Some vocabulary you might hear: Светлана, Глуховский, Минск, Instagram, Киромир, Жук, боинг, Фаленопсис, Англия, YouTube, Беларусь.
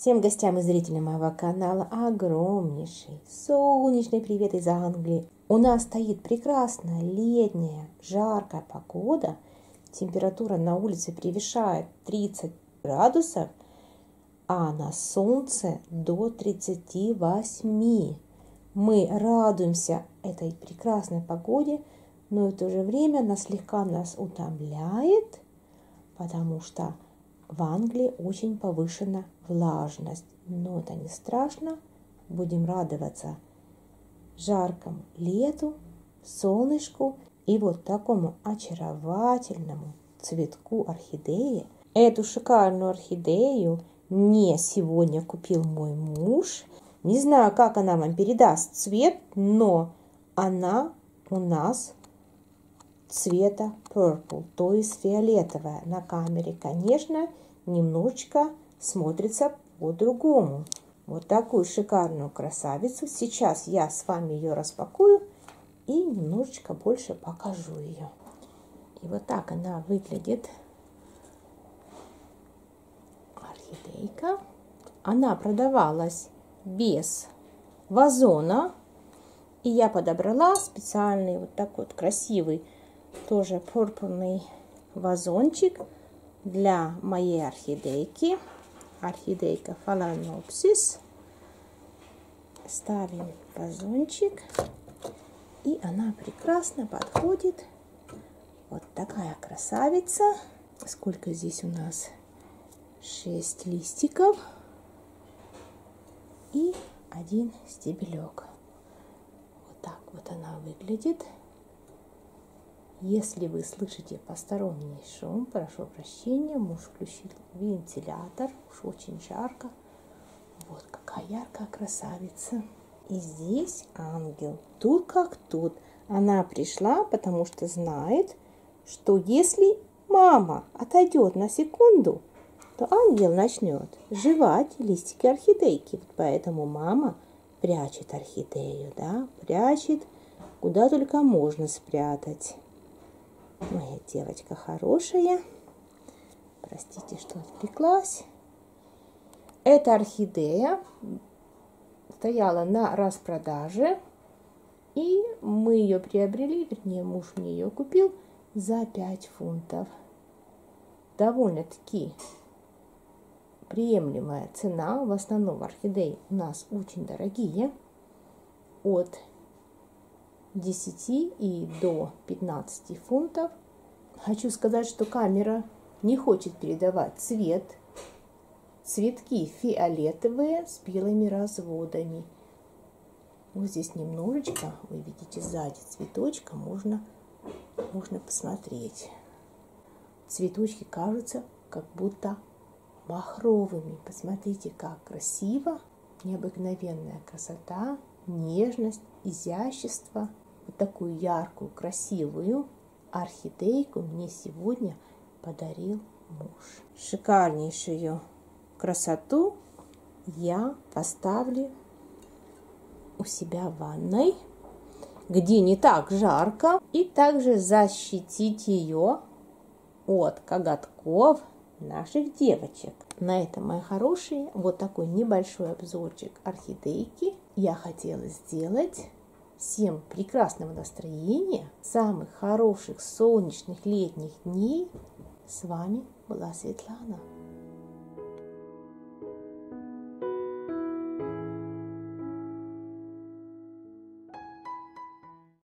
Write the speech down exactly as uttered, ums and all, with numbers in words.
Всем гостям и зрителям моего канала огромнейший солнечный привет из Англии. У нас стоит прекрасная летняя жаркая погода. Температура на улице превышает тридцать градусов, а на солнце до тридцати восьми. Мы радуемся этой прекрасной погоде, но в то же время она слегка нас утомляет, потому что в Англии очень повышена влажность. Но это не страшно. Будем радоваться жаркому лету, солнышку и вот такому очаровательному цветку орхидеи. Эту шикарную орхидею мне сегодня купил мой муж. Не знаю, как она вам передаст цвет, но она у нас цвета purple, то есть фиолетовая. На камере, конечно, немножечко смотрится по-другому. Вот такую шикарную красавицу. Сейчас я с вами ее распакую и немножечко больше покажу ее. И вот так она выглядит. Орхидейка. Она продавалась без вазона. И я подобрала специальный вот такой вот красивый тоже пурпурный вазончик для моей орхидейки. Орхидейка Фаленопсис. Ставим вазончик. И она прекрасно подходит. Вот такая красавица. Сколько здесь у нас? шесть листиков. И один стебелек. Вот так вот она выглядит. Если вы слышите посторонний шум, прошу прощения, муж включил вентилятор, уж очень жарко. Вот какая яркая красавица. И здесь ангел, тут как тут. Она пришла, потому что знает, что если мама отойдет на секунду, то ангел начнет жевать листики орхидейки. Вот поэтому мама прячет орхидею, да, прячет куда только можно спрятать. Моя девочка хорошая. Простите, что отвлеклась. Эта орхидея стояла на распродаже. И мы ее приобрели, вернее, муж мне ее купил за пять фунтов. Довольно-таки приемлемая цена. В основном орхидеи у нас очень дорогие. От десяти и до пятнадцати фунтов. Хочу сказать, что камера не хочет передавать цвет. Цветки фиолетовые с белыми разводами. Вот здесь немножечко, вы видите, сзади цветочка, можно, можно посмотреть. Цветочки кажутся как будто махровыми. Посмотрите, как красиво. Необыкновенная красота, нежность, изящество. Вот такую яркую, красивую орхидейку мне сегодня подарил муж. Шикарнейшую красоту я поставлю у себя в ванной, где не так жарко. И также защитить ее от коготков наших девочек. На этом, мои хорошие, вот такой небольшой обзорчик орхидейки я хотела сделать. Всем прекрасного настроения, самых хороших солнечных летних дней. С вами была Светлана.